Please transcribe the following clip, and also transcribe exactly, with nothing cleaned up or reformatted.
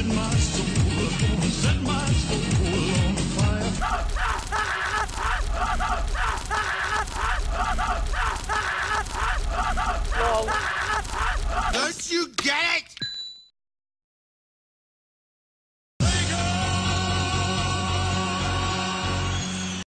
Set my soul, set my soul.